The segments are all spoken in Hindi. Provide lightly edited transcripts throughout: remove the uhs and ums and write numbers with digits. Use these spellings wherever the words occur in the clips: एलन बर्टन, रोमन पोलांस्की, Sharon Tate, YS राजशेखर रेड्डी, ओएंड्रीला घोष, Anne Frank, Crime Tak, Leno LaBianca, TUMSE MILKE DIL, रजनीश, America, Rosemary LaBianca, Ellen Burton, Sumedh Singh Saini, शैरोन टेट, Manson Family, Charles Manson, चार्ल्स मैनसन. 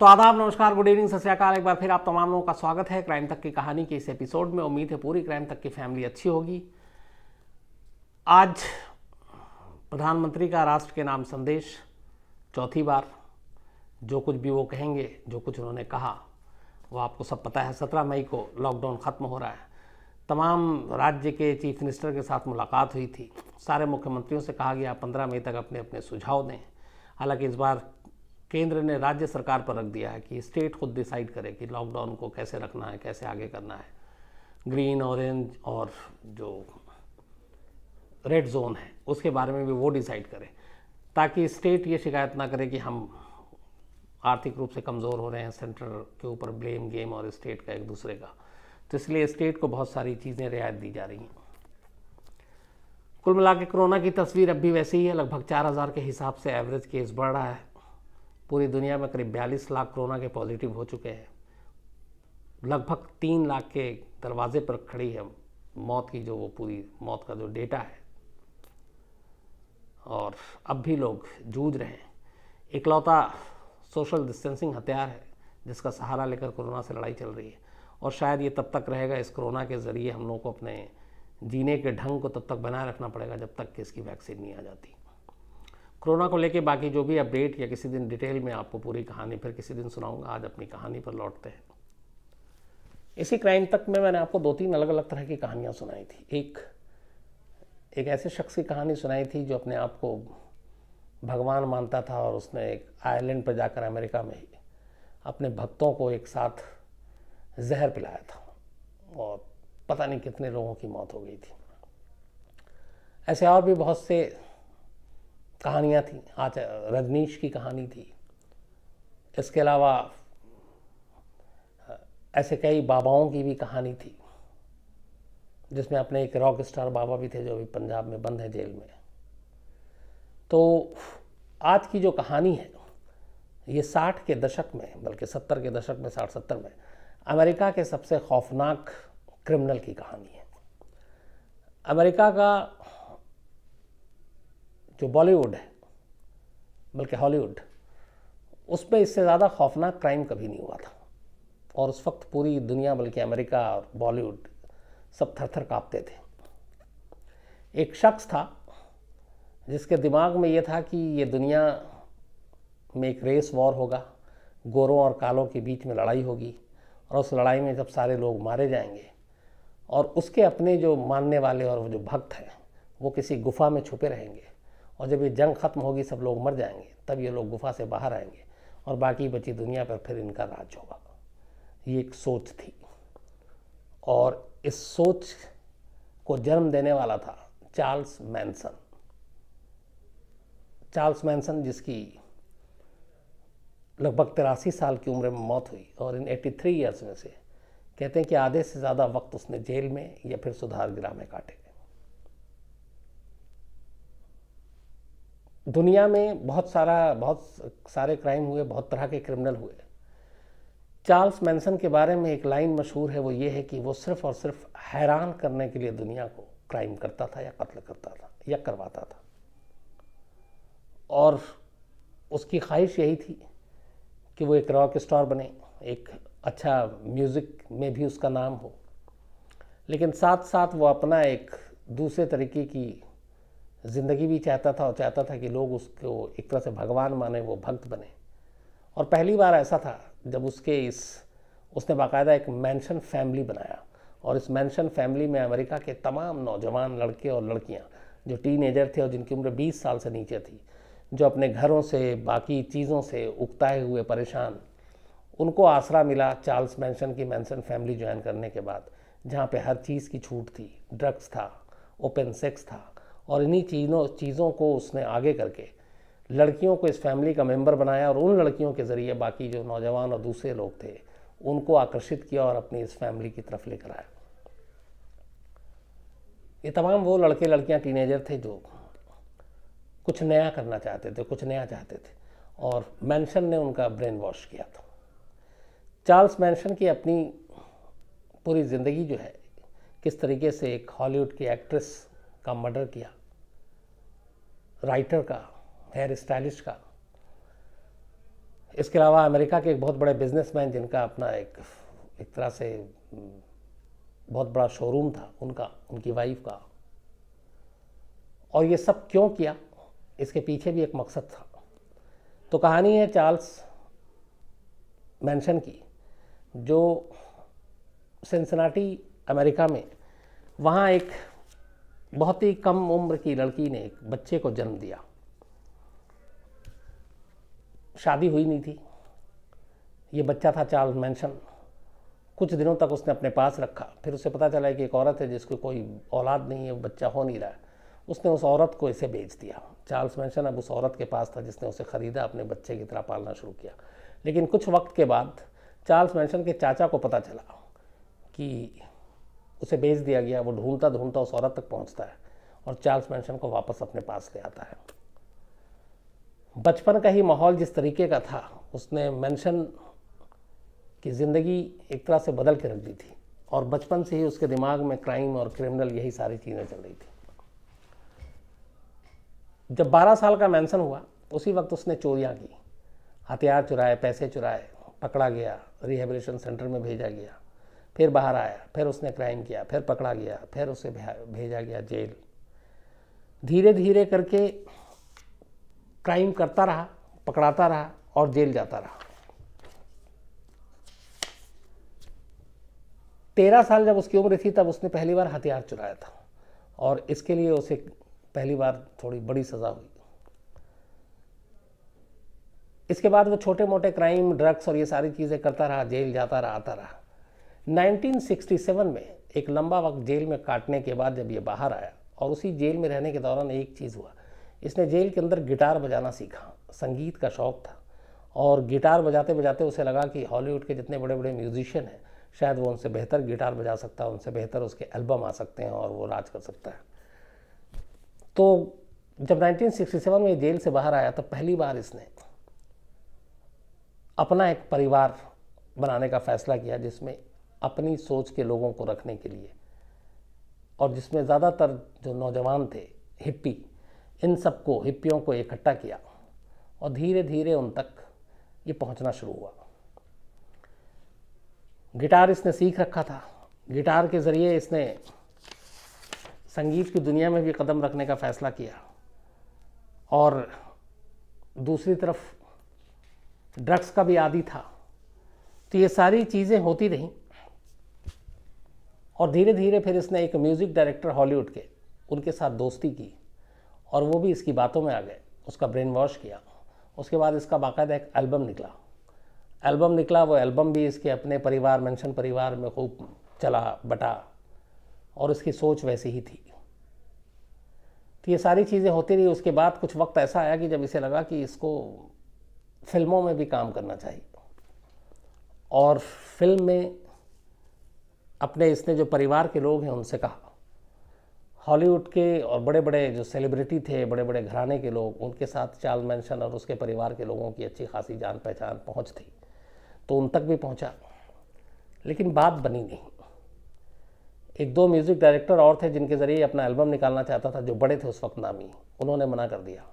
तो आदाब, नमस्कार, गुड इवनिंग, सत श्री अकाल। एक बार फिर आप तमाम लोगों का स्वागत है क्राइम तक की कहानी के इस एपिसोड में। उम्मीद है पूरी क्राइम तक की फैमिली अच्छी होगी। आज प्रधानमंत्री का राष्ट्र के नाम संदेश, चौथी बार। जो कुछ भी वो कहेंगे, जो कुछ उन्होंने कहा, वो आपको सब पता है। 17 मई को लॉकडाउन ख़त्म हो रहा है। तमाम राज्य के चीफ मिनिस्टर के साथ मुलाकात हुई थी। सारे मुख्यमंत्रियों से कहा गया 15 मई तक अपने अपने सुझाव दें। हालांकि इस बार केंद्र ने राज्य सरकार पर रख दिया है कि स्टेट खुद डिसाइड करे कि लॉकडाउन को कैसे रखना है, कैसे आगे करना है। ग्रीन, ऑरेंज और जो रेड जोन है उसके बारे में भी वो डिसाइड करें, ताकि स्टेट ये शिकायत ना करे कि हम आर्थिक रूप से कमज़ोर हो रहे हैं। सेंटर के ऊपर ब्लेम गेम और स्टेट का एक दूसरे का, तो इसलिए स्टेट को बहुत सारी चीज़ें रियायत दी जा रही हैं। कुल मिला के कोरोना की तस्वीर अब भी वैसी ही है। लगभग 4000 के हिसाब से एवरेज केस बढ़ रहा है। पूरी दुनिया में करीब 42 लाख कोरोना के पॉजिटिव हो चुके हैं। लगभग 3 लाख के दरवाजे पर खड़ी है मौत की, जो वो पूरी मौत का जो डेटा है, और अब भी लोग जूझ रहे हैं। इकलौता सोशल डिस्टेंसिंग हथियार है जिसका सहारा लेकर कोरोना से लड़ाई चल रही है, और शायद ये तब तक रहेगा। इस कोरोना के ज़रिए हम लोगों को अपने जीने के ढंग को तब तक बनाए रखना पड़ेगा जब तक कि इसकी वैक्सीन नहीं आ जाती। कोरोना को लेके बाकी जो भी अपडेट या किसी दिन डिटेल में आपको पूरी कहानी फिर किसी दिन सुनाऊंगा। आज अपनी कहानी पर लौटते हैं। इसी क्राइम तक में मैंने आपको 2-3 अलग अलग तरह की कहानियाँ सुनाई थी। एक ऐसे शख्स की कहानी सुनाई थी जो अपने आप को भगवान मानता था, और उसने एक आयरलैंड पर जाकर अमेरिका में ही अपने भक्तों को एक साथ जहर पिलाया था, और पता नहीं कितने लोगों की मौत हो गई थी। ऐसे और भी बहुत से कहानियाँ थीं। आज रजनीश की कहानी थी। इसके अलावा ऐसे कई बाबाओं की भी कहानी थी, जिसमें अपने एक रॉक स्टार बाबा भी थे जो अभी पंजाब में बंद है, जेल में। तो आज की जो कहानी है, ये 60 के दशक में, बल्कि 70 के दशक में, 60-70 में अमेरिका के सबसे खौफनाक क्रिमिनल की कहानी है। अमेरिका का जो बॉलीवुड है, बल्कि हॉलीवुड, उसमें इससे ज़्यादा खौफनाक क्राइम कभी नहीं हुआ था। और उस वक्त पूरी दुनिया, बल्कि अमेरिका और बॉलीवुड, सब थर-थर काँपते थे। एक शख्स था जिसके दिमाग में ये था कि ये दुनिया में एक रेस वॉर होगा, गोरों और कालों के बीच में लड़ाई होगी, और उस लड़ाई में जब सारे लोग मारे जाएंगे, और उसके अपने जो मानने वाले और जो भक्त हैं वो किसी गुफा में छुपे रहेंगे, और जब ये जंग ख़त्म होगी, सब लोग मर जाएंगे, तब ये लोग गुफा से बाहर आएंगे और बाकी बची दुनिया पर फिर इनका राज होगा। ये एक सोच थी, और इस सोच को जन्म देने वाला था चार्ल्स मैनसन। चार्ल्स मैनसन, जिसकी लगभग 83 साल की उम्र में मौत हुई, और इन 83 ईयर्स में से कहते हैं कि आधे से ज़्यादा वक्त उसने जेल में या फिर सुधार गृह में काटे। दुनिया में बहुत सारे क्राइम हुए, बहुत तरह के क्रिमिनल हुए। चार्ल्स मैनसन के बारे में एक लाइन मशहूर है, वो ये है कि वो सिर्फ़ और सिर्फ हैरान करने के लिए दुनिया को क्राइम करता था, या कत्ल करता था, या करवाता था। और उसकी ख्वाहिश यही थी कि वो एक रॉक स्टार बने, एक अच्छा म्यूज़िक में भी उसका नाम हो, लेकिन साथ साथ वो अपना एक दूसरे तरीके की ज़िंदगी भी चाहता था, और चाहता था कि लोग उसको एक तरह से भगवान माने, वो भक्त बने। और पहली बार ऐसा था जब उसने बाकायदा एक मैंशन फैमिली बनाया, और इस मैंशन फैमिली में अमेरिका के तमाम नौजवान लड़के और लड़कियाँ जो टीनेजर थे और जिनकी उम्र 20 साल से नीचे थी, जो अपने घरों से, बाकी चीज़ों से उकताए हुए, परेशान, उनको आसरा मिला चार्ल्स मैनसन की मैनसन फैमिली ज्वाइन करने के बाद, जहाँ पे हर चीज़ की छूट थी। ड्रग्स था, ओपन सेक्स था, और इन्हीं चीज़ों को उसने आगे करके लड़कियों को इस फैमिली का मेंबर बनाया, और उन लड़कियों के ज़रिए बाकी जो नौजवान और दूसरे लोग थे उनको आकर्षित किया और अपनी इस फैमिली की तरफ लेकर आया। ये तमाम वो लड़के लड़कियाँ टीनेजर थे जो कुछ नया करना चाहते थे, कुछ नया चाहते थे, और मैनसन ने उनका ब्रेन वॉश किया था। चार्ल्स मैनसन की अपनी पूरी ज़िंदगी जो है, किस तरीके से एक हॉलीवुड की एक्ट्रेस का मर्डर किया, राइटर का, हेयर स्टाइलिस्ट का, इसके अलावा अमेरिका के एक बहुत बड़े बिजनेसमैन जिनका अपना एक तरह से बहुत बड़ा शोरूम था उनकी वाइफ का, और ये सब क्यों किया इसके पीछे भी एक मकसद था। तो कहानी है चार्ल्स मैनसन की, जो सिनसिनाटी अमेरिका में वहाँ एक बहुत ही कम उम्र की लड़की ने एक बच्चे को जन्म दिया। शादी हुई नहीं थी, ये बच्चा था चार्ल्स मैनसन। कुछ दिनों तक उसने अपने पास रखा, फिर उसे पता चला कि एक औरत है जिसको कोई औलाद नहीं है, बच्चा हो नहीं रहा है। उसने उस औरत को इसे बेच दिया। चार्ल्स मैनसन अब उस औरत के पास था जिसने उसे ख़रीदा, अपने बच्चे की तरह पालना शुरू किया। लेकिन कुछ वक्त के बाद चार्ल्स मैनसन के चाचा को पता चला कि उसे बेच दिया गया। वो ढूंढता ढूंढता उस औरत तक पहुंचता है और चार्ल्स मैनसन को वापस अपने पास ले आता है। बचपन का ही माहौल जिस तरीके का था उसने मैनसन की ज़िंदगी एक तरह से बदल के रख दी थी, और बचपन से ही उसके दिमाग में क्राइम और क्रिमिनल यही सारी चीज़ें चल रही थी। जब 12 साल का मैनसन हुआ उसी वक्त उसने चोरियाँ की, हथियार चुराए, पैसे चुराए, पकड़ा गया, रिहेबिलिटेशन सेंटर में भेजा गया, फिर बाहर आया, फिर उसने क्राइम किया, फिर पकड़ा गया, फिर उसे भेजा गया जेल। धीरे धीरे करके क्राइम करता रहा, पकड़ाता रहा और जेल जाता रहा। 13 साल जब उसकी उम्र थी तब उसने पहली बार हथियार चुराया था, और इसके लिए उसे पहली बार थोड़ी बड़ी सज़ा हुई। इसके बाद वो छोटे मोटे क्राइम, ड्रग्स और ये सारी चीज़ें करता रहा, जेल जाता रहा, आता रहा। 1967 में एक लंबा वक्त जेल में काटने के बाद जब ये बाहर आया, और उसी जेल में रहने के दौरान एक चीज़ हुआ, इसने जेल के अंदर गिटार बजाना सीखा। संगीत का शौक़ था और गिटार बजाते बजाते उसे लगा कि हॉलीवुड के जितने बड़े बड़े म्यूजिशियन हैं शायद वो उनसे बेहतर गिटार बजा सकता है, उनसे बेहतर उसके एल्बम आ सकते हैं और वो राज कर सकता है। तो जब 1967 में जेल से बाहर आया तो पहली बार इसने अपना एक परिवार बनाने का फ़ैसला किया, जिसमें अपनी सोच के लोगों को रखने के लिए, और जिसमें ज़्यादातर जो नौजवान थे हिप्पी, इन सबको, हिप्पियों को इकट्ठा किया और धीरे धीरे उन तक ये पहुंचना शुरू हुआ। गिटार इसने सीख रखा था, गिटार के ज़रिए इसने संगीत की दुनिया में भी कदम रखने का फ़ैसला किया, और दूसरी तरफ ड्रग्स का भी आदी था। तो ये सारी चीज़ें होती रहीं, और धीरे धीरे फिर इसने एक म्यूज़िक डायरेक्टर हॉलीवुड के, उनके साथ दोस्ती की और वो भी इसकी बातों में आ गए, उसका ब्रेन वॉश किया। उसके बाद इसका बाकायदा एक एल्बम निकला। वो एल्बम भी इसके अपने परिवार, मेंशन परिवार में खूब चला बटा, और इसकी सोच वैसी ही थी। तो ये सारी चीज़ें होती रही। उसके बाद कुछ वक्त ऐसा आया कि जब इसे लगा कि इसको फिल्मों में भी काम करना चाहिए, और फिल्म में अपने इसने जो परिवार के लोग हैं उनसे कहा, हॉलीवुड के और बड़े बड़े जो सेलिब्रिटी थे, बड़े बड़े घराने के लोग, उनके साथ चार्ल्स मैनसन और उसके परिवार के लोगों की अच्छी खासी जान पहचान पहुंच थी, तो उन तक भी पहुंचा। लेकिन बात बनी नहीं। 1-2 म्यूज़िक डायरेक्टर और थे जिनके ज़रिए अपना एल्बम निकालना चाहता था, जो बड़े थे उस वक्त नामी, उन्होंने मना कर दिया।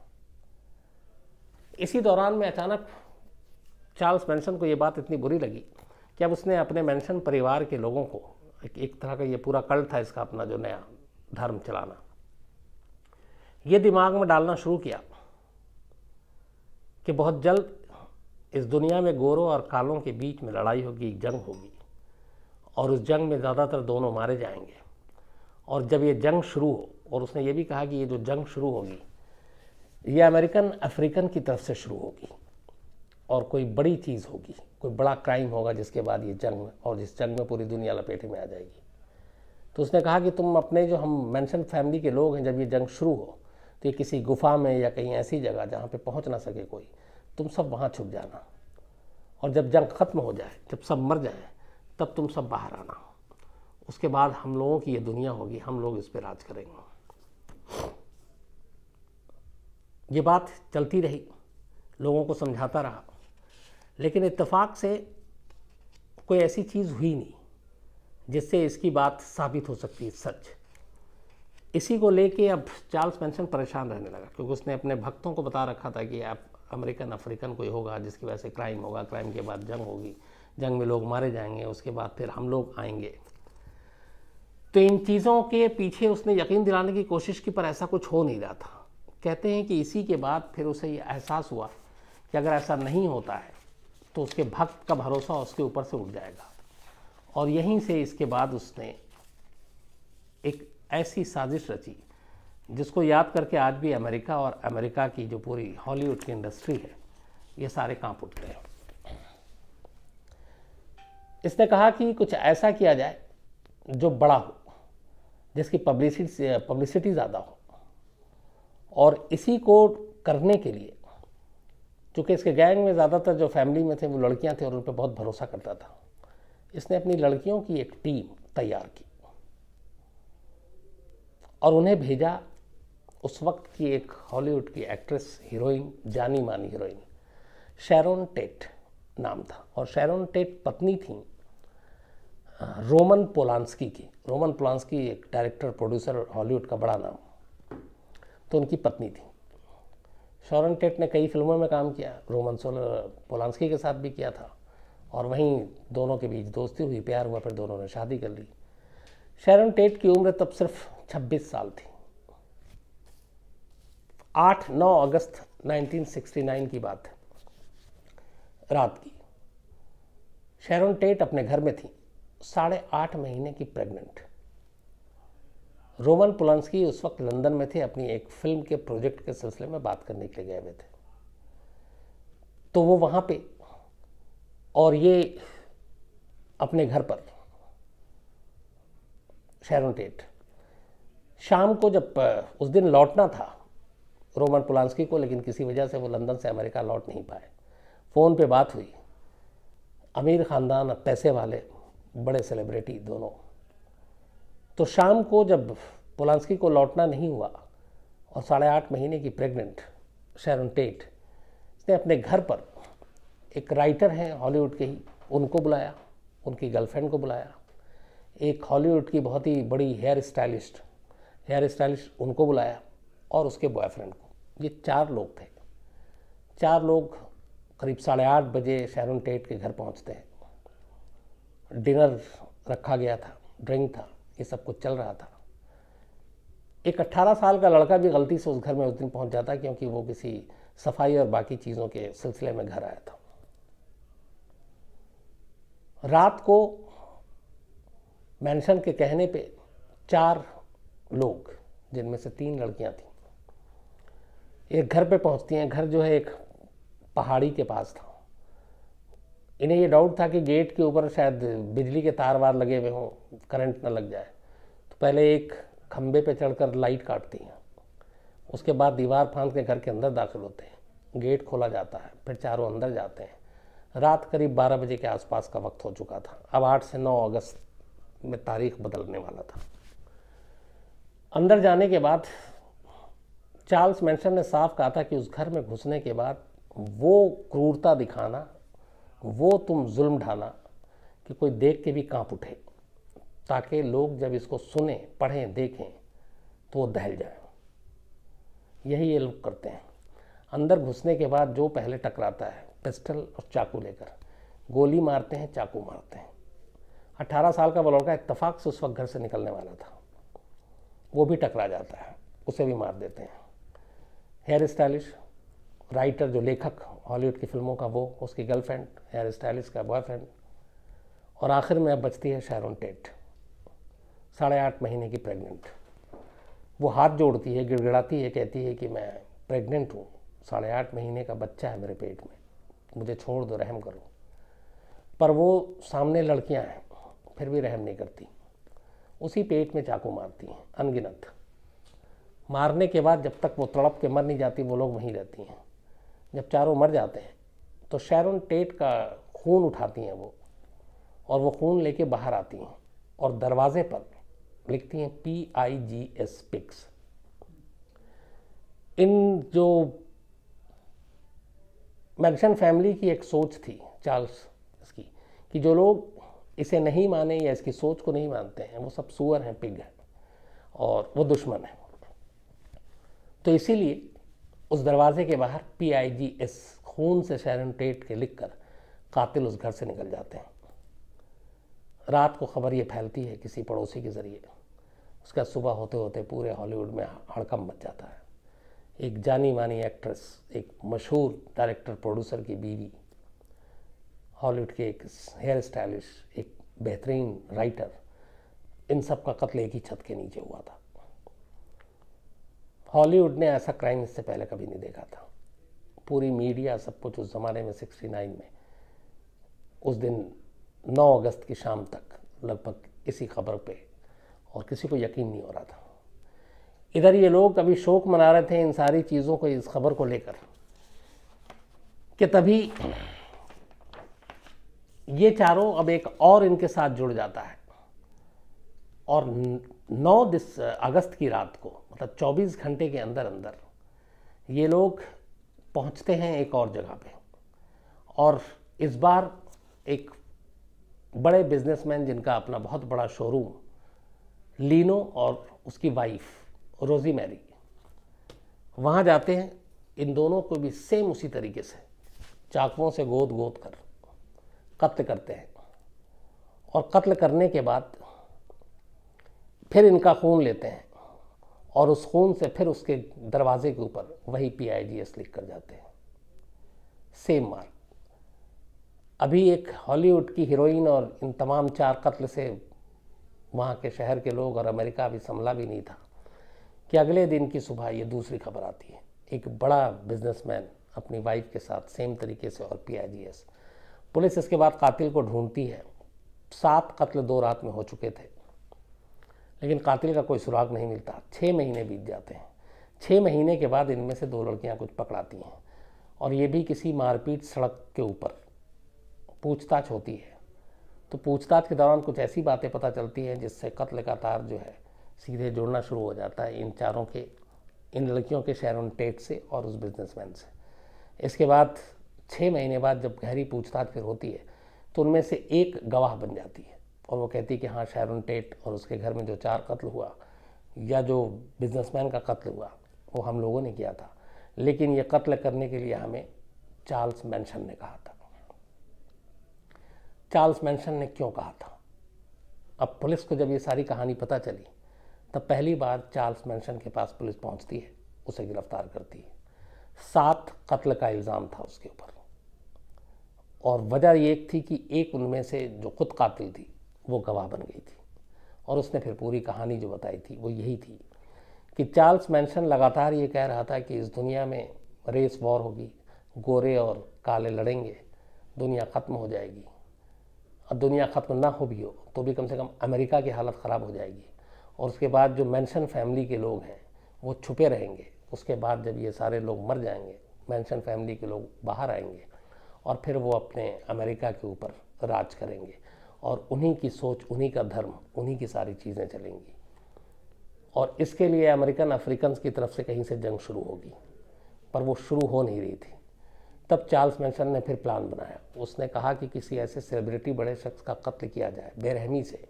इसी दौरान में अचानक चार्ल्स मैनसन को ये बात इतनी बुरी लगी कि अब उसने अपने मेंशन परिवार के लोगों को, एक तरह का ये पूरा कल्ट था इसका अपना, जो नया धर्म चलाना, ये दिमाग में डालना शुरू किया कि बहुत जल्द इस दुनिया में गोरों और कालों के बीच में लड़ाई होगी, जंग होगी, और उस जंग में ज़्यादातर दोनों मारे जाएंगे। और जब ये जंग शुरू हो, और उसने ये भी कहा कि ये जो जंग शुरू होगी ये अमेरिकन अफ्रीकन की तरफ से शुरू होगी, और कोई बड़ी चीज़ होगी, कोई बड़ा क्राइम होगा, जिसके बाद ये जंग, और जिस जंग में पूरी दुनिया लपेटे में आ जाएगी। तो उसने कहा कि तुम अपने जो हम मेंशन फैमिली के लोग हैं, जब ये जंग शुरू हो तो ये किसी गुफा में या कहीं ऐसी जगह जहाँ पे पहुँच ना सके कोई, तुम सब वहाँ छुप जाना, और जब जंग ख़त्म हो जाए, जब सब मर जाए, तब तुम सब बाहर आना। उसके बाद हम लोगों की ये दुनिया होगी, हम लोग इस पर राज करेंगे। ये बात चलती रही, लोगों को समझाता रहा, लेकिन इत्तेफाक से कोई ऐसी चीज़ हुई नहीं जिससे इसकी बात साबित हो सकती है सच। इसी को लेके अब चार्ल्स मैनसन परेशान रहने लगा, क्योंकि उसने अपने भक्तों को बता रखा था कि आप अमेरिकन अफ्रीकन कोई होगा जिसकी वजह से क्राइम होगा, क्राइम के बाद जंग होगी, जंग में लोग मारे जाएंगे, उसके बाद फिर हम लोग आएंगे। तो इन चीज़ों के पीछे उसने यकीन दिलाने की कोशिश की, पर ऐसा कुछ हो नहीं रहा था। कहते हैं कि इसी के बाद फिर उसे ये एहसास हुआ कि अगर ऐसा नहीं होता है तो उसके भक्त का भरोसा उसके ऊपर से उठ जाएगा, और यहीं से इसके बाद उसने एक ऐसी साजिश रची जिसको याद करके आज भी अमेरिका और अमेरिका की जो पूरी हॉलीवुड की इंडस्ट्री है ये सारे कांप उठते हैं। इसने कहा कि कुछ ऐसा किया जाए जो बड़ा हो, जिसकी पब्लिसिटी ज़्यादा हो, और इसी को करने के लिए, चूँकि इसके गैंग में ज़्यादातर जो फैमिली में थे वो लड़कियां थी और उन पर बहुत भरोसा करता था, इसने अपनी लड़कियों की एक टीम तैयार की और उन्हें भेजा उस वक्त की एक हॉलीवुड की एक्ट्रेस, हीरोइन, जानी मानी हीरोइन शैरोन टेट नाम था, और शैरोन टेट पत्नी थी रोमन पोलांस्की की। रोमन पोलांस्की एक डायरेक्टर, प्रोड्यूसर, हॉलीवुड का बड़ा नाम, तो उनकी पत्नी थी। शैरोन टेट ने कई फिल्मों में काम किया, रोमन पोलांस्की के साथ भी किया था, और वहीं दोनों के बीच दोस्ती हुई, प्यार हुआ, फिर दोनों ने शादी कर ली। शैरोन टेट की उम्र तब सिर्फ 26 साल थी। 8-9 अगस्त 1969 की बात है, रात की। शैरोन टेट अपने घर में थी, 8.5 महीने की प्रेग्नेंट। रोमन पोलांस्की उस वक्त लंदन में थे, अपनी एक फिल्म के प्रोजेक्ट के सिलसिले में बात करने के लिए गए हुए थे, तो वो वहाँ पे और ये अपने घर पर। शैरोन टेट शाम को, जब उस दिन लौटना था रोमन पोलांस्की को, लेकिन किसी वजह से वो लंदन से अमेरिका लौट नहीं पाए। फ़ोन पे बात हुई, अमीर ख़ानदान, पैसे वाले, बड़े सेलिब्रिटी दोनों। तो शाम को जब पोलांस्की को लौटना नहीं हुआ और 8.5 महीने की प्रेग्नेंट शैरोन टेट, इसने अपने घर पर, एक राइटर हैं हॉलीवुड के ही, उनको बुलाया, उनकी गर्लफ्रेंड को बुलाया, एक हॉलीवुड की बहुत ही बड़ी हेयर स्टाइलिस्ट उनको बुलाया, और उसके बॉयफ्रेंड को। ये 4 लोग थे। 4 लोग करीब 8:30 बजे शैरोन टेट के घर पहुंचते हैं। डिनर रखा गया था, ड्रिंक था, ये सब कुछ चल रहा था। एक 18 साल का लड़का भी गलती से उस घर में उस दिन पहुंच जाता, क्योंकि वो किसी सफाई और बाकी चीज़ों के सिलसिले में घर आया था। रात को मेंशन के कहने पे 4 लोग, जिनमें से 3 लड़कियां थीं, एक घर पे पहुंचती हैं। घर जो है एक पहाड़ी के पास था। इन्हें ये डाउट था कि गेट के ऊपर शायद बिजली के तार वार लगे हुए हों, करंट ना लग जाए, तो पहले एक खंबे पे चढ़कर लाइट काटती हैं, उसके बाद दीवार फांद के घर के अंदर दाखिल होते हैं, गेट खोला जाता है, फिर चारों अंदर जाते हैं। रात करीब 12 बजे के आसपास का वक्त हो चुका था। अब 8 से 9 अगस्त में तारीख बदलने वाला था। अंदर जाने के बाद चार्ल्स मैनसन ने साफ कहा था कि उस घर में घुसने के बाद वो क्रूरता दिखाना, वो तुम जुल्म ढाना कि कोई देख के भी कांप उठे, ताकि लोग जब इसको सुने, पढ़ें, देखें तो वो दहल जाए। यही ये लोग करते हैं। अंदर घुसने के बाद जो पहले टकराता है, पिस्टल और चाकू लेकर गोली मारते हैं, चाकू मारते हैं। 18 साल का वो लड़का इत्तफाक से उस वक्त घर से निकलने वाला था, वो भी टकरा जाता है, उसे भी मार देते हैं। हेयर स्टाइलिस्ट, राइटर जो लेखक हॉलीवुड की फिल्मों का, वो, उसकी गर्लफ्रेंड, हेयर स्टाइलिस्ट का बॉयफ्रेंड, और आखिर में अब बचती है शैरोन टेट, 8.5 महीने की प्रेग्नेंट। वो हाथ जोड़ती है, गिड़गिड़ाती है, कहती है कि मैं प्रेग्नेंट हूँ, 8.5 महीने का बच्चा है मेरे पेट में, मुझे छोड़ दो, रहम करो। पर वो सामने लड़कियाँ हैं, फिर भी रहम नहीं करती, उसी पेट में चाकू मारती हैं अनगिनत। मारने के बाद जब तक वो तड़प के मर नहीं जाती, वो लोग वहीं रहती हैं। जब चारों मर जाते हैं तो शैरोन टेट का खून उठाती हैं वो, और वो खून लेके बाहर आती हैं और दरवाजे पर लिखती हैं PIGS, पिक्स। इन जो मैनसन फैमिली की एक सोच थी चार्ल्स इसकी, कि जो लोग इसे नहीं माने या इसकी सोच को नहीं मानते हैं, वो सब सुअर हैं, पिग हैं, और वो दुश्मन हैं। तो इसीलिए उस दरवाजे के बाहर PIGS खून से शैरन टेट के लिखकर कातिल उस घर से निकल जाते हैं। रात को खबर ये फैलती है किसी पड़ोसी के ज़रिए। उसका सुबह होते होते पूरे हॉलीवुड में हड़कंप मच जाता है। एक जानी मानी एक्ट्रेस, एक मशहूर डायरेक्टर प्रोड्यूसर की बीवी, हॉलीवुड के एक हेयर स्टाइलिश, एक बेहतरीन राइटर, इन सब का कत्ल एक ही छत के नीचे हुआ था। हॉलीवुड ने ऐसा क्राइम इससे पहले कभी नहीं देखा था। पूरी मीडिया, सब कुछ उस ज़माने में 69 में उस दिन 9 अगस्त की शाम तक लगभग इसी खबर पे, और किसी को यकीन नहीं हो रहा था। इधर ये लोग अभी शोक मना रहे थे इन सारी चीज़ों को, इस खबर को लेकर कि तभी ये चारों, अब एक और इनके साथ जुड़ जाता है और 9 अगस्त की रात को, मतलब 24 घंटे के अंदर अंदर ये लोग पहुंचते हैं एक और जगह पे, और इस बार एक बड़े बिजनेसमैन जिनका अपना बहुत बड़ा शोरूम, लीनो और उसकी वाइफ रोज़मेरी, वहाँ जाते हैं। इन दोनों को भी सेम उसी तरीके से चाकुओं से गोद गोद कर कत्ल करते हैं, और कत्ल करने के बाद फिर इनका खून लेते हैं और उस खून से फिर उसके दरवाजे के ऊपर वही PIGS लिख कर जाते हैं, सेम मार्क। अभी एक हॉलीवुड की हीरोइन और इन तमाम 4 कत्ल से वहाँ के शहर के लोग और अमेरिका भी संभला भी नहीं था कि अगले दिन की सुबह ये दूसरी खबर आती है, एक बड़ा बिजनेसमैन अपनी वाइफ के साथ सेम तरीके से और PIGS। पुलिस इसके बाद कातिल को ढूंढती है। 7 कत्ल 2 रात में हो चुके थे, लेकिन कातिल का कोई सुराग नहीं मिलता। 6 महीने बीत जाते हैं। 6 महीने के बाद इनमें से 2 लड़कियां कुछ पकड़ाती हैं, और ये भी किसी मारपीट सड़क के ऊपर पूछताछ होती है। तो पूछताछ के दौरान कुछ ऐसी बातें पता चलती हैं जिससे कत्ल का तार जो है सीधे जुड़ना शुरू हो जाता है इन चारों के, इन लड़कियों के, शैरन टेट से और उस बिजनेसमैन से। इसके बाद 6 महीने बाद जब गहरी पूछताछ फिर होती है, तो उनमें से एक गवाह बन जाती है और वो कहती है कि हाँ, शैरन टेट और उसके घर में जो 4 कत्ल हुआ या जो बिजनेसमैन का कत्ल हुआ वो हम लोगों ने किया था, लेकिन ये कत्ल करने के लिए हमें चार्ल्स मैनसन ने कहा था। चार्ल्स मैनसन ने क्यों कहा था? अब पुलिस को जब ये सारी कहानी पता चली, तब पहली बार चार्ल्स मैनसन के पास पुलिस पहुंचती है, उसे गिरफ्तार करती है। 7 कत्ल का इल्ज़ाम था उसके ऊपर, और वजह ये थी कि एक उनमें से जो खुद कातिल थी वो गवाह बन गई थी, और उसने फिर पूरी कहानी जो बताई थी वो यही थी कि चार्ल्स मैनसन लगातार ये कह रहा था कि इस दुनिया में रेस वॉर होगी, गोरे और काले लड़ेंगे, दुनिया ख़त्म हो जाएगी। अब दुनिया ख़त्म ना हो भी हो तो भी कम से कम अमेरिका की हालत ख़राब हो जाएगी, और उसके बाद जो मैनसन फैमिली के लोग हैं वो छुपे रहेंगे। उसके बाद जब ये सारे लोग मर जाएंगे, मैनसन फैमिली के लोग बाहर आएंगे और फिर वो अपने अमेरिका के ऊपर राज करेंगे, और उन्हीं की सोच, उन्हीं का धर्म, उन्हीं की सारी चीज़ें चलेंगी, और इसके लिए अमेरिकन अफ्रीकन की तरफ से कहीं से जंग शुरू होगी, पर वो शुरू हो नहीं रही थी। तब चार्ल्स मैनसन ने फिर प्लान बनाया। उसने कहा कि किसी ऐसे सेलिब्रिटी, बड़े शख्स का कत्ल किया जाए बेरहमी से,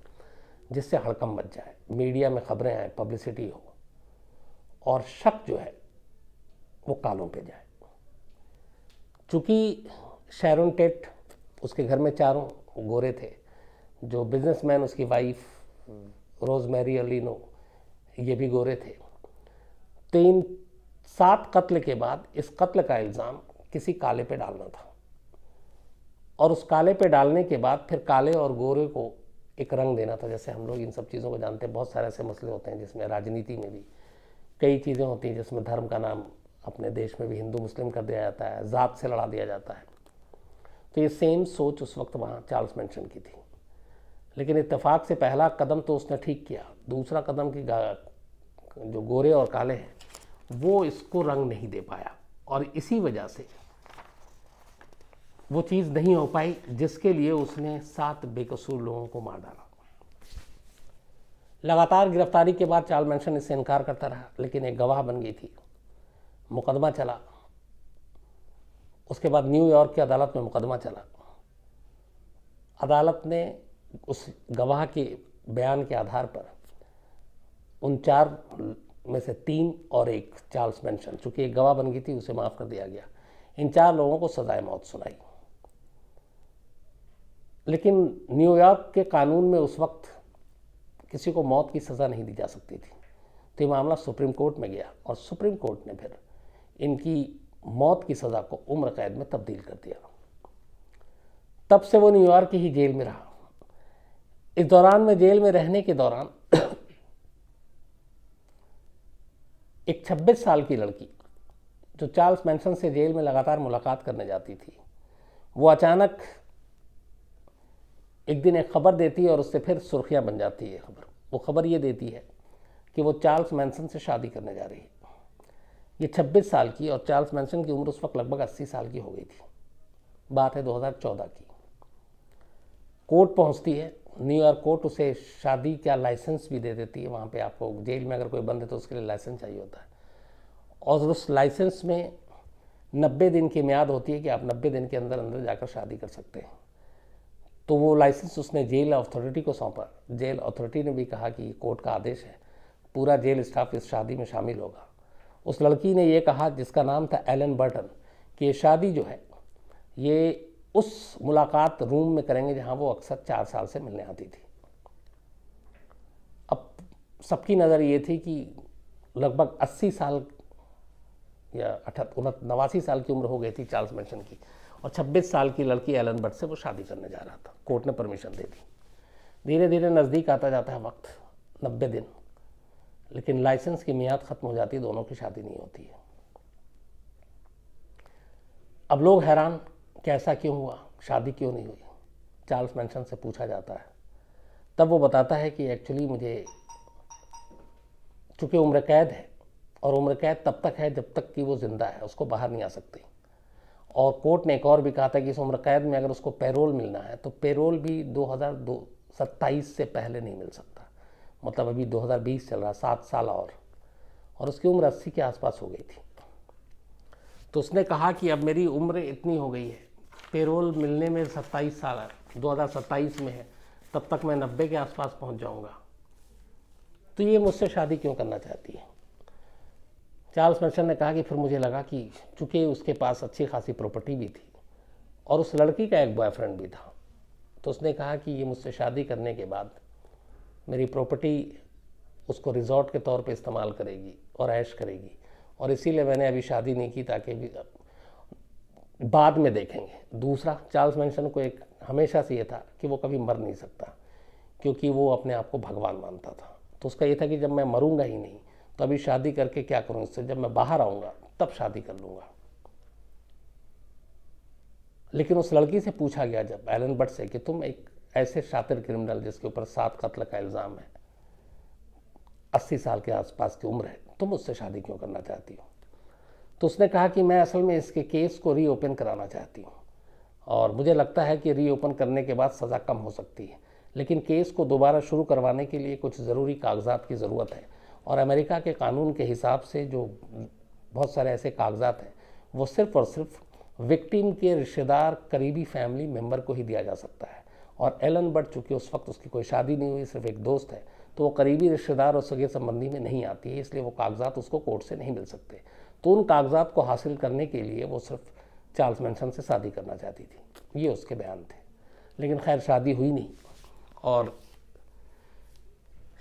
जिससे हड़कंप मच जाए, मीडिया में खबरें आएँ, पब्लिसिटी हो, और शक जो है वो कालों पे जाए। चूँकि शैरन टेट, उसके घर में 4 गोरे थे, जो बिजनेसमैन, उसकी वाइफ रोज़मेरी और लीनो, ये भी गोरे थे, तो इन 7 कत्ल के बाद इस कत्ल का इल्ज़ाम किसी काले पे डालना था, और उस काले पे डालने के बाद फिर काले और गोरे को एक रंग देना था। जैसे हम लोग इन सब चीज़ों को जानते हैं, बहुत सारे ऐसे मसले होते हैं जिसमें राजनीति में भी कई चीज़ें होती हैं, जिसमें धर्म का नाम अपने देश में भी हिंदू मुस्लिम कर दिया जाता है, ज़ात से लड़ा दिया जाता है। तो ये सेम सोच उस वक्त वहाँ चार्ल्स मैनसन की थी। लेकिन इत्तेफाक से पहला कदम तो उसने ठीक किया, दूसरा कदम कि जो गोरे और काले हैं वो इसको रंग नहीं दे पाया, और इसी वजह से वो चीज़ नहीं हो पाई जिसके लिए उसने 7 बेकसूर लोगों को मार डाला। लगातार गिरफ्तारी के बाद चार्ल्स मैनसन इससे इनकार करता रहा, लेकिन एक गवाह बन गई थी, मुकदमा चला। उसके बाद न्यूयॉर्क की अदालत में मुकदमा चला। अदालत ने उस गवाह के बयान के आधार पर उन 4 में से 3 और 1 चार्ल्स मैनसन, चूँकि एक गवाह बन गई थी, उसे माफ़ कर दिया गया, इन 4 लोगों को सजाए मौत सुनाई। लेकिन न्यूयॉर्क के कानून में उस वक्त किसी को मौत की सज़ा नहीं दी जा सकती थी, तो ये मामला सुप्रीम कोर्ट में गया और सुप्रीम कोर्ट ने फिर इनकी मौत की सज़ा को उम्र कैद में तब्दील कर दिया। तब से वो न्यूयॉर्क की ही जेल में रहा। इस दौरान में जेल में रहने के दौरान एक 26 साल की लड़की जो चार्ल्स मैनसन से जेल में लगातार मुलाकात करने जाती थी, वो अचानक एक दिन एक खबर देती है और उससे फिर सुर्खियां बन जाती है खबर। वो खबर ये देती है कि वो चार्ल्स मैनसन से शादी करने जा रही है। ये 26 साल की और चार्ल्स मैनसन की उम्र उस वक्त लगभग 80 साल की हो गई थी। बात है 2014 की। कोर्ट पहुंचती है, न्यूयॉर्क कोर्ट उसे शादी का लाइसेंस भी दे देती है। वहाँ पे आपको जेल में अगर कोई बंद है तो उसके लिए लाइसेंस चाहिए होता है, और उस लाइसेंस में 90 दिन की मियाद होती है कि आप 90 दिन के अंदर अंदर जाकर शादी कर सकते हैं। तो वो लाइसेंस उसने जेल अथॉरिटी को सौंपा। जेल अथॉरिटी ने भी कहा कि कोर्ट का आदेश है, पूरा जेल स्टाफ इस शादी में शामिल होगा। उस लड़की ने ये कहा, जिसका नाम था एलन बर्टन, कि ये शादी जो है ये उस मुलाकात रूम में करेंगे जहाँ वो अक्सर 4 साल से मिलने आती थी। अब सबकी नज़र ये थी कि लगभग 80 साल या 89 साल की उम्र हो गई थी चार्ल्स मैनसन की, और 26 साल की लड़की एलन बर्ट से वो शादी करने जा रहा था। कोर्ट ने परमिशन दे दी। धीरे धीरे नज़दीक आता जाता है वक्त, 90 दिन, लेकिन लाइसेंस की मियाद ख़त्म हो जाती है, दोनों की शादी नहीं होती है। अब लोग हैरान, कैसा क्यों हुआ, शादी क्यों नहीं हुई, चार्ल्स मैनसन से पूछा जाता है। तब वो बताता है कि एक्चुअली मुझे, चूँकि उम्र कैद है, और उम्र कैद तब तक है जब तक कि वो ज़िंदा है, उसको बाहर नहीं आ सकती, और कोर्ट ने एक और भी कहा था कि इस उम्र कैद में अगर उसको पैरोल मिलना है तो पैरोल भी 2027 से पहले नहीं मिल सकता। मतलब अभी 2020 चल रहा, 7 साल और उसकी उम्र 80 के आसपास हो गई थी। तो उसने कहा कि अब मेरी उम्र इतनी हो गई है, पेरोल मिलने में 27 साल है, 2027 में है, तब तक मैं 90 के आसपास पहुंच जाऊंगा, तो ये मुझसे शादी क्यों करना चाहती है। चार्ल्स मैनसन ने कहा कि फिर मुझे लगा कि चूँकि उसके पास अच्छी खासी प्रॉपर्टी भी थी और उस लड़की का एक बॉयफ्रेंड भी था, तो उसने कहा कि ये मुझसे शादी करने के बाद मेरी प्रॉपर्टी उसको रिजॉर्ट के तौर पे इस्तेमाल करेगी और ऐश करेगी, और इसीलिए मैंने अभी शादी नहीं की ताकि बाद में देखेंगे। दूसरा, चार्ल्स मैनसन को एक हमेशा से ये था कि वो कभी मर नहीं सकता, क्योंकि वो अपने आप को भगवान मानता था। तो उसका ये था कि जब मैं मरूंगा ही नहीं तो अभी शादी करके क्या करूँ, इससे जब मैं बाहर आऊँगा तब शादी कर लूँगा। लेकिन उस लड़की से पूछा गया जब, एलन बर्ट से, कि तुम एक ऐसे शातिर क्रिमिनल जिसके ऊपर 7 कत्ल का इल्ज़ाम है, 80 साल के आसपास की उम्र है, तुम उससे शादी क्यों करना चाहती हो। तो उसने कहा कि मैं असल में इसके केस को रीओपन कराना चाहती हूँ, और मुझे लगता है कि रीओपन करने के बाद सज़ा कम हो सकती है, लेकिन केस को दोबारा शुरू करवाने के लिए कुछ ज़रूरी कागजात की ज़रूरत है, और अमेरिका के कानून के हिसाब से जो बहुत सारे ऐसे कागजात हैं वो सिर्फ़ और सिर्फ विक्टिम के रिश्तेदार, करीबी फैमिली मेम्बर को ही दिया जा सकता है। और एलन बर्ट, चूँकि उस वक्त उसकी कोई शादी नहीं हुई, सिर्फ एक दोस्त है, तो वो करीबी रिश्तेदार और सगे संबंधी में नहीं आती है, इसलिए वो कागजात उसको कोर्ट से नहीं मिल सकते। तो उन कागजात को हासिल करने के लिए वो सिर्फ चार्ल्स मैनसन से शादी करना चाहती थी, ये उसके बयान थे। लेकिन खैर शादी हुई नहीं, और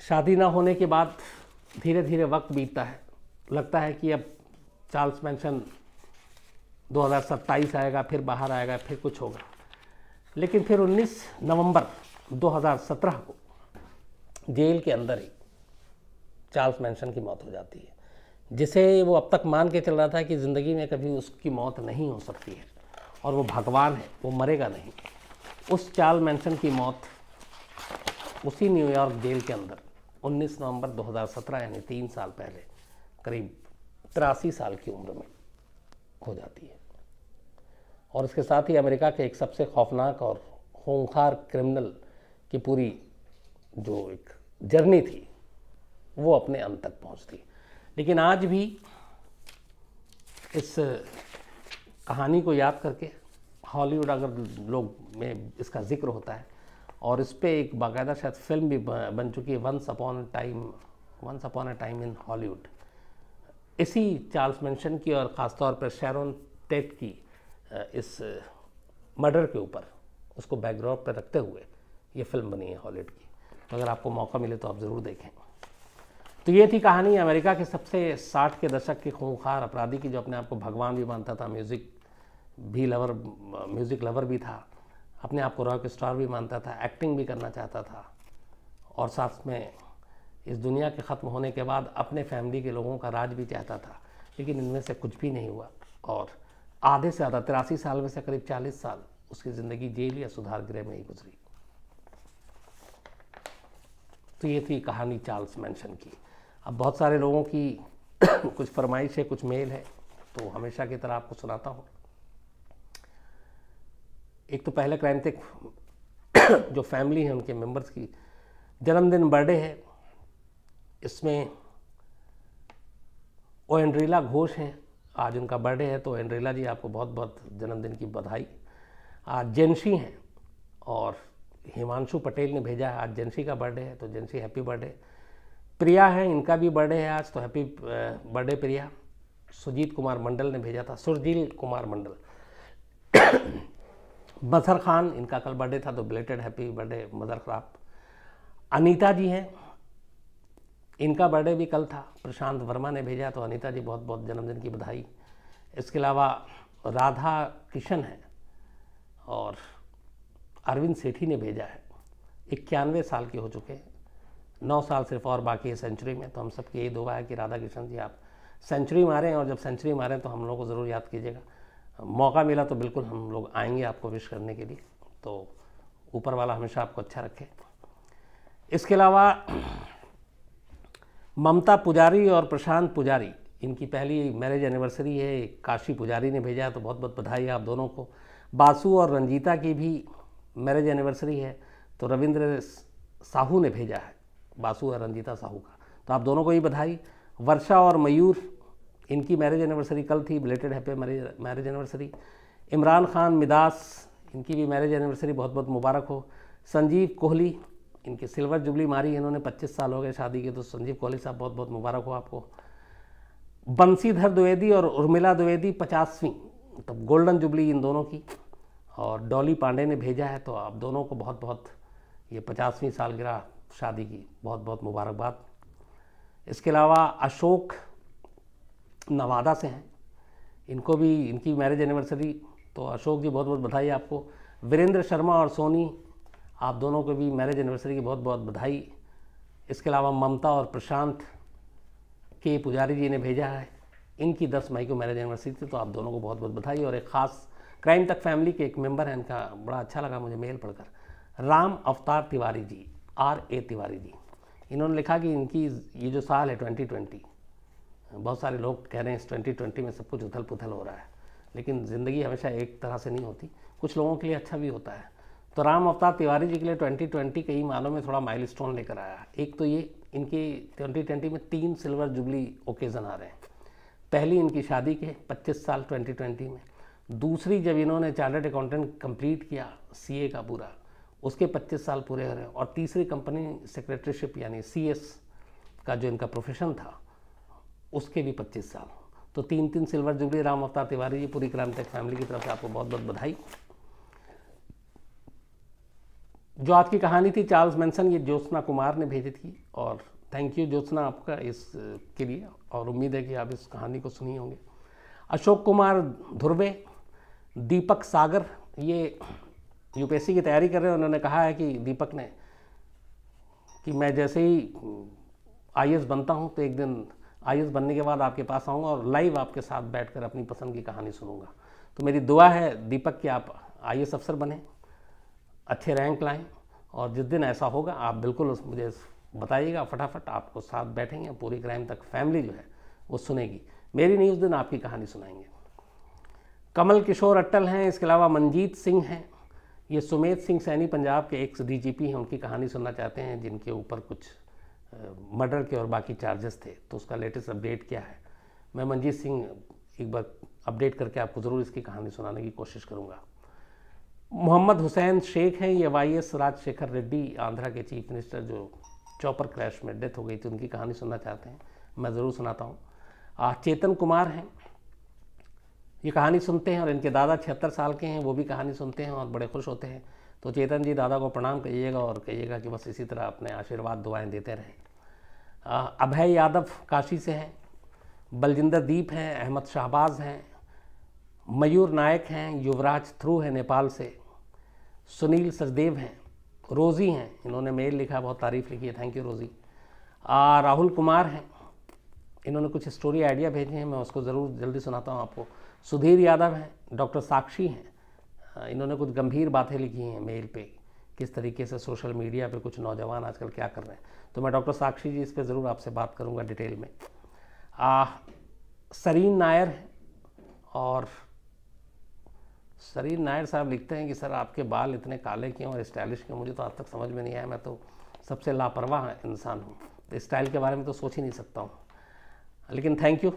शादी ना होने के बाद धीरे धीरे वक्त बीतता है। लगता है कि अब चार्ल्स मैनसन 2027 आएगा, फिर बाहर आएगा, फिर कुछ होगा। लेकिन फिर 19 नवंबर 2017 को जेल के अंदर ही चार्ल्स मैनसन की मौत हो जाती है, जिसे वो अब तक मान के चल रहा था कि ज़िंदगी में कभी उसकी मौत नहीं हो सकती है, और वो भगवान है, वो मरेगा नहीं। उस चार्ल्स मैनसन की मौत उसी न्यूयॉर्क जेल के अंदर 19 नवंबर 2017 यानी 3 साल पहले, करीब 83 साल की उम्र में हो जाती है। और इसके साथ ही अमेरिका के एक सबसे खौफनाक और खूंखार क्रिमिनल की पूरी जो एक जर्नी थी वो अपने अंत तक पहुंचती। लेकिन आज भी इस कहानी को याद करके हॉलीवुड अगर लोग में इसका जिक्र होता है, और इस पे एक बाकायदा शायद फिल्म भी बन चुकी है, once upon a time in Hollywood. इसी चार्ल्स मैनसन की और ख़ासतौर पर शेरोन टेट की इस मर्डर के ऊपर, उसको बैकग्राउंड पर रखते हुए ये फिल्म बनी है हॉलीवुड की। तो अगर आपको मौका मिले तो आप ज़रूर देखें। तो ये थी कहानी अमेरिका के सबसे 60 के दशक के खूंखार अपराधी की, जो अपने आप को भगवान भी मानता था, म्यूज़िक लवर भी था, अपने आप को रॉक स्टार भी मानता था, एक्टिंग भी करना चाहता था, और साथ में इस दुनिया के ख़त्म होने के बाद अपने फैमिली के लोगों का राज भी चाहता था। लेकिन इनमें से कुछ भी नहीं हुआ और आधे से ज़्यादा 83 साल में से करीब 40 साल उसकी ज़िंदगी जेल या सुधार गृह में ही गुजरी। तो ये थी कहानी चार्ल्स मैनसन की। अब बहुत सारे लोगों की कुछ फरमाइश है, कुछ मेल है, तो हमेशा की तरह आपको सुनाता हूँ। एक तो पहले क्राइम तक जो फैमिली है उनके मेंबर्स की जन्मदिन बर्थडे है। इसमें ओएंड्रीला घोष हैं, आज उनका बर्थडे है। तो एंड्रीला जी आपको बहुत बहुत जन्मदिन की बधाई। आज जेंसी हैं और हिमांशु पटेल ने भेजा है, आज जेंसी का बर्थडे है, तो जेंसी हैप्पी बर्थडे। प्रिया हैं, इनका भी बर्थडे है आज, तो हैप्पी बर्थडे प्रिया। सुजीत कुमार मंडल ने भेजा था, सुरजील कुमार मंडल। मजहर खान, इनका कल बर्थडे था, तो बिलेटेड हैप्पी बर्थडे मजहर खराब। अनीता जी हैं, इनका बर्थडे भी कल था, प्रशांत वर्मा ने भेजा, तो अनीता जी बहुत बहुत जन्मदिन की बधाई। इसके अलावा राधा किशन है और अरविंद सेठी ने भेजा है, 91 साल के हो चुके हैं, 9 साल सिर्फ और बाकी है सेंचुरी में। तो हम सबकी यही दुआ है कि राधा किशन जी आप सेंचुरी मारें, और जब सेंचुरी मारें तो हम लोग को ज़रूर याद कीजिएगा। मौका मिला तो बिल्कुल हम लोग आएंगे आपको विश करने के लिए। तो ऊपर वाला हमेशा आपको अच्छा रखे। इसके अलावा ममता पुजारी और प्रशांत पुजारी, इनकी पहली मैरिज एनिवर्सरी है, काशी पुजारी ने भेजा, तो बहुत बहुत बधाई आप दोनों को। बासु और रंजीता की भी मैरिज एनिवर्सरी है, तो रविंद्र साहू ने भेजा है, बासु और रंजीता साहू का, तो आप दोनों को ही बधाई। वर्षा और मयूर, इनकी मैरिज एनिवर्सरी कल थी, belated happy marriage anniversary. Imran Khan मिदास, इनकी भी मैरिज एनिवर्सरी बहुत बहुत मुबारक हो। संजीव कोहली, इनकी सिल्वर जुबली मारी है, इन्होंने 25 साल हो गए शादी के, तो संजीव कोहली साहब बहुत बहुत मुबारक हो आपको। बंसीधर द्विवेदी और उर्मिला द्विवेदी 50वीं तो गोल्डन जुबली इन दोनों की, और डॉली पांडे ने भेजा है, तो आप दोनों को बहुत बहुत ये 50वीं सालगिरह शादी की बहुत बहुत मुबारकबाद। इसके अलावा अशोक नवादा से हैं, इनको भी इनकी मैरिज एनिवर्सरी, तो अशोक जी बहुत बहुत बधाई आपको। वीरेंद्र शर्मा और सोनी, आप दोनों को भी मैरिज एनिवर्सरी की बहुत बहुत बधाई। इसके अलावा ममता और प्रशांत के पुजारी जी ने भेजा है, इनकी 10 मई को मैरिज एनिवर्सरी थी, तो आप दोनों को बहुत बहुत बधाई। और एक ख़ास क्राइम तक फैमिली के एक मेंबर हैं, इनका बड़ा अच्छा लगा मुझे मेल पढ़कर, राम अवतार तिवारी जी, RA तिवारी जी, इन्होंने लिखा कि इनकी ये जो साल है 2020, बहुत सारे लोग कह रहे हैं इस 2020 में सब कुछ उथल पुथल हो रहा है, लेकिन ज़िंदगी हमेशा एक तरह से नहीं होती, कुछ लोगों के लिए अच्छा भी होता है। तो राम अवतार तिवारी जी के लिए 2020 कई मानों में थोड़ा माइलस्टोन लेकर आया है। एक तो ये इनके 2020 में 3 सिल्वर जुबली ओकेज़न आ रहे हैं, पहली इनकी शादी के 25 साल 2020 में, दूसरी जब इन्होंने चार्टर्ड अकाउंटेंट कंप्लीट किया CA का पूरा, उसके 25 साल पूरे हो रहे हैं, और तीसरी कंपनी सेक्रेटरीशिप यानी CS का जो इनका प्रोफेशन था उसके भी 25 साल, तो 3-3 सिल्वर जुबली राम अवतार तिवारी जी। पूरी क्राइम तक फैमिली की तरफ से आपको बहुत बहुत बधाई। जो आज की कहानी थी चार्ल्स मैनसन, ये ज्योत्सना कुमार ने भेजी थी, और थैंक यू ज्योत्सना आपका इस के लिए, और उम्मीद है कि आप इस कहानी को सुनी होंगे। अशोक कुमार धुर्वे, दीपक सागर, ये UPSC की तैयारी कर रहे हैं, उन्होंने कहा है कि दीपक ने कि मैं जैसे ही IAS बनता हूँ तो एक दिन IAS बनने के बाद आपके पास आऊँगा और लाइव आपके साथ बैठकर अपनी पसंद की कहानी सुनूंगा। तो मेरी दुआ है दीपक कि आप IAS अफसर बने, अच्छे रैंक लाएं, और जिस दिन ऐसा होगा आप बिल्कुल मुझे बताइएगा, फटाफट आपको साथ बैठेंगे, पूरी क्राइम तक फैमिली जो है वो सुनेगी, मेरी नहीं उस दिन आपकी कहानी सुनाएंगे। कमल किशोर अट्टल हैं, इसके अलावा मनजीत सिंह हैं, ये सुमेध सिंह सैनी पंजाब के ex DGP हैं, उनकी कहानी सुनना चाहते हैं, जिनके ऊपर कुछ मर्डर के और बाकी चार्जेस थे, तो उसका लेटेस्ट अपडेट क्या है। मैं मनजीत सिंह एक बार अपडेट करके आपको ज़रूर इसकी कहानी सुनाने की कोशिश करूँगा। मोहम्मद हुसैन शेख हैं, ये YS राजशेखर रेड्डी आंध्रा के चीफ मिनिस्टर जो चॉपर क्रैश में डेथ हो गई थी, उनकी कहानी सुनना चाहते हैं, मैं ज़रूर सुनाता हूँ। चेतन कुमार हैं, ये कहानी सुनते हैं और इनके दादा 76 साल के हैं, वो भी कहानी सुनते हैं और बड़े खुश होते हैं। तो चेतन जी दादा को प्रणाम करिएगा और कहिएगा कि बस इसी तरह अपने आशीर्वाद दुआएं देते रहें। अभय यादव काशी से हैं, बलजिंदर दीप हैं, अहमद शाहबाज हैं, मयूर नायक हैं, युवराज थ्रू हैं नेपाल से, सुनील सचदेव हैं, रोज़ी हैं, इन्होंने मेल लिखा, बहुत तारीफ़ लिखी है, थैंक यू रोज़ी। राहुल कुमार हैं, इन्होंने कुछ स्टोरी आइडिया भेजे हैं, मैं उसको ज़रूर जल्दी सुनाता हूँ आपको। सुधीर यादव हैं, डॉक्टर साक्षी हैं, इन्होंने कुछ गंभीर बातें लिखी हैं मेल पे, किस तरीके से सोशल मीडिया पे कुछ नौजवान आजकल क्या कर रहे हैं, तो मैं डॉक्टर साक्षी जी इस पर ज़रूर आपसे बात करूँगा डिटेल में। सरीन नायर हैं, और सरीन नायर साहब लिखते हैं कि सर आपके बाल इतने काले क्यों और स्टाइलिश क्यों, मुझे तो आज तक समझ में नहीं आया, मैं तो सबसे लापरवाह इंसान हूँ, तो स्टाइल के बारे में तो सोच ही नहीं सकता हूँ, लेकिन थैंक यू।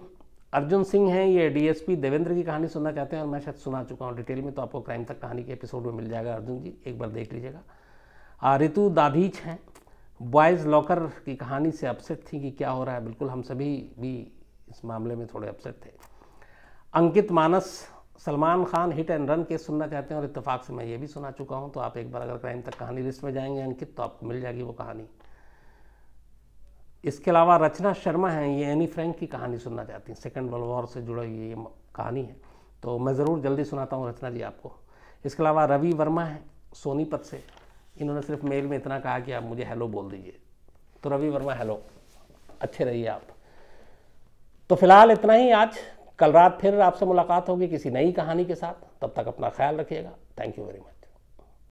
अर्जुन सिंह हैं, ये डीएसपी देवेंद्र की कहानी सुनना चाहते हैं और मैं शायद सुना चुका हूँ डिटेल में, तो आपको क्राइम तक कहानी के एपिसोड में मिल जाएगा अर्जुन जी, एक बार देख लीजिएगा। ऋतु दाधीच हैं, बॉयज़ लॉकर की कहानी से अपसेट थी कि क्या हो रहा है, बिल्कुल हम सभी भी इस मामले में थोड़े अपसेट थे। Ankit Manas, Salman Khan hit and run case सुनना चाहते हैं और इत्तेफाक से मैं ये भी सुना चुका हूँ, तो आप एक बार अगर क्राइम तक कहानी लिस्ट में जाएंगे अंकित तो आपको मिल जाएगी वो कहानी। इसके अलावा रचना शर्मा हैं, ये एनी फ्रैंक की कहानी सुनना चाहती हैं, सेकेंड वर्ल्ड वॉर से जुड़ी हुई ये कहानी है, तो मैं ज़रूर जल्दी सुनाता हूँ रचना जी आपको। इसके अलावा रवि वर्मा हैं सोनीपत से, इन्होंने सिर्फ मेल में इतना कहा कि आप मुझे हेलो बोल दीजिए, तो रवि वर्मा हेलो, अच्छे रहिए आप। तो फिलहाल इतना ही आज, कल रात फिर आपसे मुलाकात होगी किसी नई कहानी के साथ, तब तक अपना ख्याल रखिएगा, थैंक यू वेरी मच।